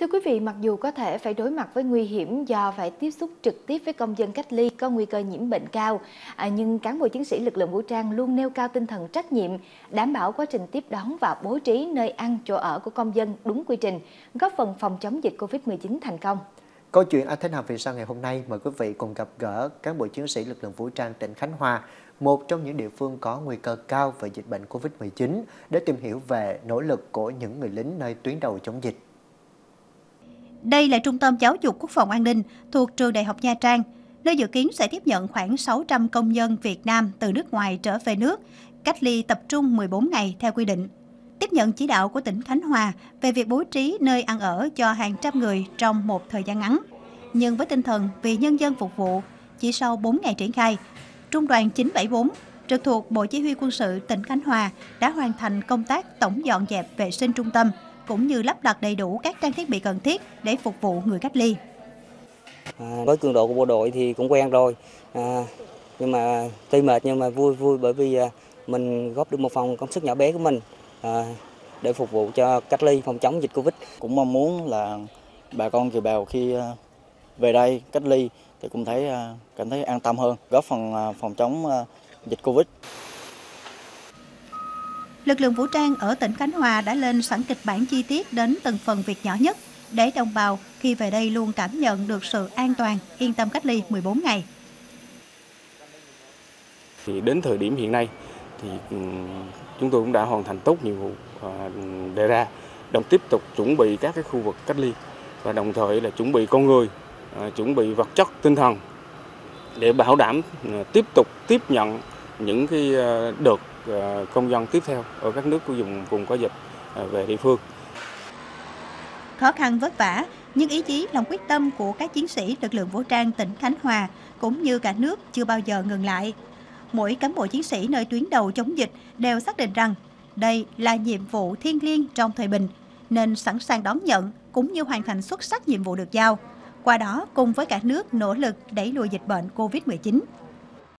Thưa quý vị, mặc dù có thể phải đối mặt với nguy hiểm do phải tiếp xúc trực tiếp với công dân cách ly có nguy cơ nhiễm bệnh cao, nhưng cán bộ chiến sĩ lực lượng vũ trang luôn nêu cao tinh thần trách nhiệm, đảm bảo quá trình tiếp đón và bố trí nơi ăn, chỗ ở của công dân đúng quy trình, góp phần phòng chống dịch Covid-19 thành công. Câu chuyện Anh Thanh Hằng vì sao ngày hôm nay mời quý vị cùng gặp gỡ cán bộ chiến sĩ lực lượng vũ trang tỉnh Khánh Hòa, một trong những địa phương có nguy cơ cao về dịch bệnh Covid-19, để tìm hiểu về nỗ lực của những người lính nơi tuyến đầu chống dịch. Đây là Trung tâm Giáo dục Quốc phòng An ninh thuộc Trường Đại học Nha Trang, nơi dự kiến sẽ tiếp nhận khoảng 600 công dân Việt Nam từ nước ngoài trở về nước, cách ly tập trung 14 ngày theo quy định. Tiếp nhận chỉ đạo của tỉnh Khánh Hòa về việc bố trí nơi ăn ở cho hàng trăm người trong một thời gian ngắn. Nhưng với tinh thần vì nhân dân phục vụ, chỉ sau 4 ngày triển khai, Trung đoàn 974 trực thuộc Bộ Chỉ huy Quân sự tỉnh Khánh Hòa đã hoàn thành công tác tổng dọn dẹp vệ sinh trung tâm, cũng như lắp đặt đầy đủ các trang thiết bị cần thiết để phục vụ người cách ly. Với cường độ của bộ đội thì cũng quen rồi, nhưng mà tuy mệt nhưng mà vui bởi vì mình góp được một phần công sức nhỏ bé của mình để phục vụ cho cách ly phòng chống dịch Covid. Cũng mong muốn là bà con kiều bào khi về đây cách ly thì cũng cảm thấy an tâm hơn, góp phần phòng chống dịch Covid. Lực lượng vũ trang ở tỉnh Khánh Hòa đã lên sẵn kịch bản chi tiết đến từng phần việc nhỏ nhất để đồng bào khi về đây luôn cảm nhận được sự an toàn, yên tâm cách ly 14 ngày. Thì đến thời điểm hiện nay thì chúng tôi cũng đã hoàn thành tốt nhiệm vụ đề ra, đồng tiếp tục chuẩn bị các cái khu vực cách ly và đồng thời là chuẩn bị con người, chuẩn bị vật chất, tinh thần để bảo đảm tiếp tục tiếp nhận những cái đợt công dân tiếp theo ở các nước của vùng có dịch về địa phương. Khó khăn vất vả, nhưng ý chí lòng quyết tâm của các chiến sĩ lực lượng vũ trang tỉnh Khánh Hòa cũng như cả nước chưa bao giờ ngừng lại. Mỗi cán bộ chiến sĩ nơi tuyến đầu chống dịch đều xác định rằng đây là nhiệm vụ thiêng liêng trong thời bình, nên sẵn sàng đón nhận cũng như hoàn thành xuất sắc nhiệm vụ được giao. Qua đó cùng với cả nước nỗ lực đẩy lùi dịch bệnh Covid-19.